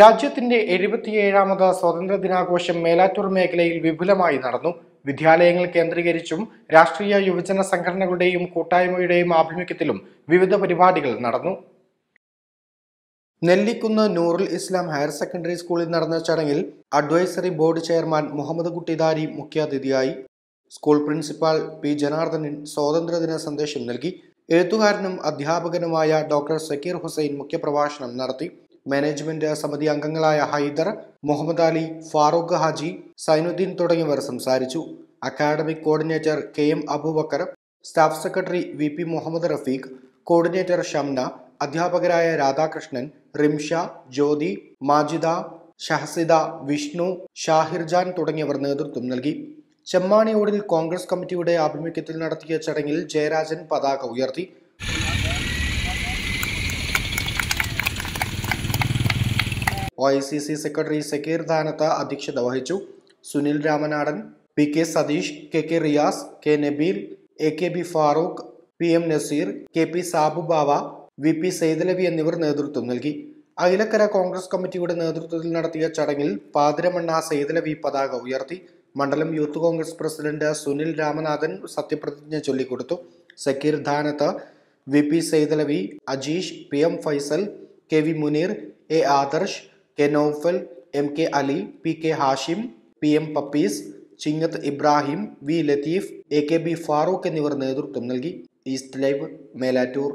രാജ്യത്തിന്റെ 77ാമത് സ്വാതന്ത്ര്യ ദിനാഘോഷം മേലാറ്റൂർ മേഖലയിൽ വിപുലമായി നടന്നു. വിദ്യാലയങ്ങൾ കേന്ദ്രീകരിച്ചും രാഷ്ട്രീയ യുവജന സംഘടനകളുടെയും കൂട്ടായ്മയുടെയും ആഭിമുഖ്യത്തിലും വിവിധ പരിപാടികൾ നടന്നു. നെല്ലിക്കുന്ന് നൂറുൽ ഇസ്ലാം ഹയർ സെക്കൻഡറി സ്കൂളിൽ നടന്ന ചടങ്ങിൽ advisory board chairman Muhammad Kuttidari മുഖ്യാതിഥിയായി. സ്കൂൾ പ്രിൻസിപ്പാൾ പി ജനാർദ്ദനൻ സ്വാതന്ത്ര്യദിന സന്ദേശം നൽകി. എഴുത്തുകാരനും അധ്യാപകനുമായ ഡോക്ടർ സക്കീർ ഹുസൈൻ മുഖ്യപ്രഭാഷണം നടത്തി. മാനേജ്മെന്റ് സമിതി അംഗങ്ങളായ ഹൈദർ, മുഹമ്മദ് അലി, ഫാറൂഖ് ഹാജി, സൈനുദ്ദീൻ തുടങ്ങിയവർ സംസാരിച്ചു. Academic coordinator K M Abubakar, staff secretary V P Muhammad Rafeeq, coordinator Shamna, അധ്യാപകരായ രാധാകൃഷ്ണൻ, റിംഷ, ജ്യോതി, മാജിദ, ഷഹസിദ, വിഷ്ണു, ഷാഹിർജാൻ തുടങ്ങിയവർ നേതൃത്വം നൽകി. ചെമ്മാണിയോടിൽ കോൺഗ്രസ് കമ്മിറ്റിയുടെ ആഭിമുഖ്യത്തിൽ നടത്തിയ ചടങ്ങിൽ ജയരാജൻ പതാക ഉയർത്തി. OICC സെക്രട്ടറി സക്കീർ ദാനത്ത് അധ്യക്ഷത വഹിച്ചു. Sunil Ramanadan, P K Satheesh, K Riyas, K Nabeel, AKB Farooq, PM Naseer, KP Sabubava, VP Saidalavi എന്നിവർ നേതൃത്വം നൽകി. അഖിലക്കര കോൺഗ്രസ് കമ്മിറ്റിയുടെ നേതൃത്വത്തിൽ നടത്തിയ ചടങ്ങിൽ പാതിരമണ്ണ സൈദലവി പതാക ഉയർത്തി. മണ്ഡലം യൂത്ത് കോൺഗ്രസ് പ്രസിഡന്റ് സുനിൽ രാമനാഥൻ സത്യപ്രതിജ്ഞ ചൊല്ലിക്കൊടുത്തു. Zakir Danath, VP Saidalavi, Ajeesh, PM Faisal, KV Muneer, A Adarsh, K Naufal, MK Ali, PK Hashim, PM Pappees, Chingath Ibrahim, V Latheef, AKB Farooq എന്നിവർ നേതൃത്വം നൽകി. East live, Melattur.